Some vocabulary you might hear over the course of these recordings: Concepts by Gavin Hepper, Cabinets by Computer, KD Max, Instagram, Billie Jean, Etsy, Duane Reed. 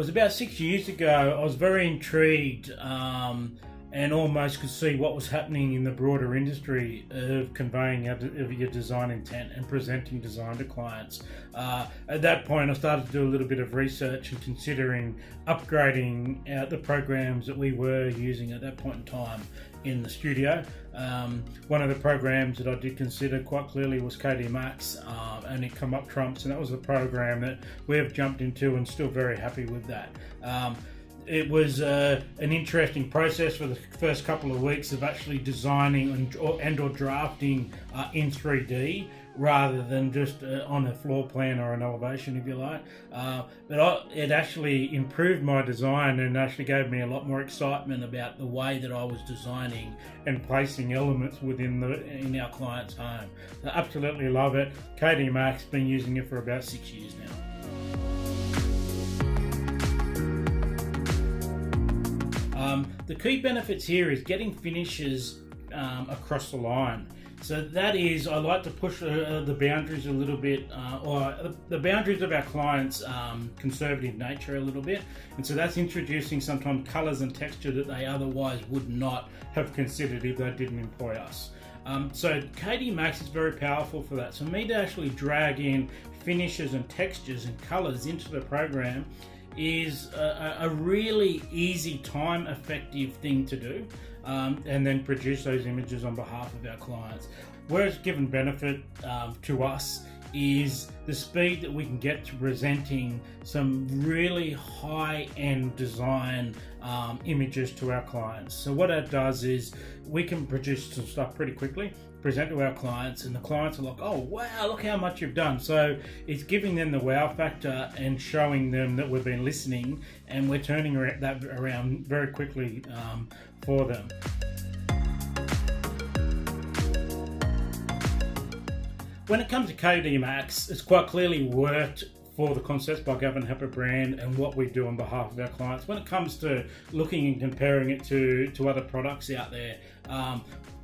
was about 6 years ago. I was very intrigued and almost could see what was happening in the broader industry of conveying of your design intent and presenting design to clients. At that point, I started to do a little bit of research and considering upgrading the programs that we were using at that point in time in the studio. One of the programs that I did consider quite clearly was KD Max, and it come up trumps, and that was the program that we have jumped into and still very happy with that. It was an interesting process for the first couple of weeks of actually designing and or drafting in 3D rather than just on a floor plan or an elevation, if you like. But it actually improved my design and actually gave me a lot more excitement about the way that I was designing and placing elements within in our client's home. I absolutely love it. KD Max, been using it for about 6 years now. The key benefits here is getting finishes across the line. So that is, I like to push the boundaries a little bit, or the boundaries of our clients' conservative nature a little bit. And so that's introducing sometimes colors and texture that they otherwise would not have considered if they didn't employ us. So KD Max is very powerful for that. So me to actually drag in finishes and textures and colors into the program is a really easy, time effective thing to do, and then produce those images on behalf of our clients. Where it's given benefit to us is the speed that we can get to presenting some really high-end design images to our clients. So what that does is we can produce some stuff pretty quickly, present to our clients, and the clients are like, oh wow, look how much you've done. So it's giving them the wow factor and showing them that we've been listening and we're turning that around very quickly for them. When it comes to KD Max, it's quite clearly worked for the Concepts by Gavin Hepper brand and what we do on behalf of our clients. When it comes to looking and comparing it to other products out there,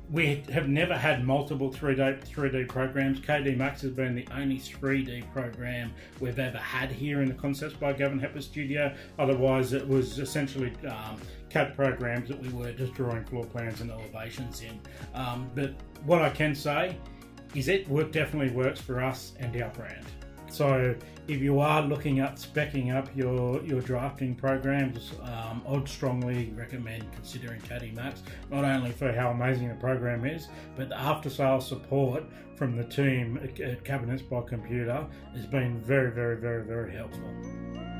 we have never had multiple 3D programs. KD Max has been the only 3D program we've ever had here in the Concepts by Gavin Hepper studio. Otherwise, it was essentially CAD programs that we were just drawing floor plans and elevations in. But what I can say is it definitely works for us and our brand. So if you are looking at specking up your drafting programs, I'd strongly recommend considering KD Max, not only for how amazing the program is, but the after-sales support from the team at Cabinets by Computer has been very, very, very, very helpful.